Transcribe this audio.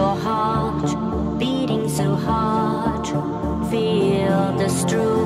your heart beating so hard. Feel the struggle.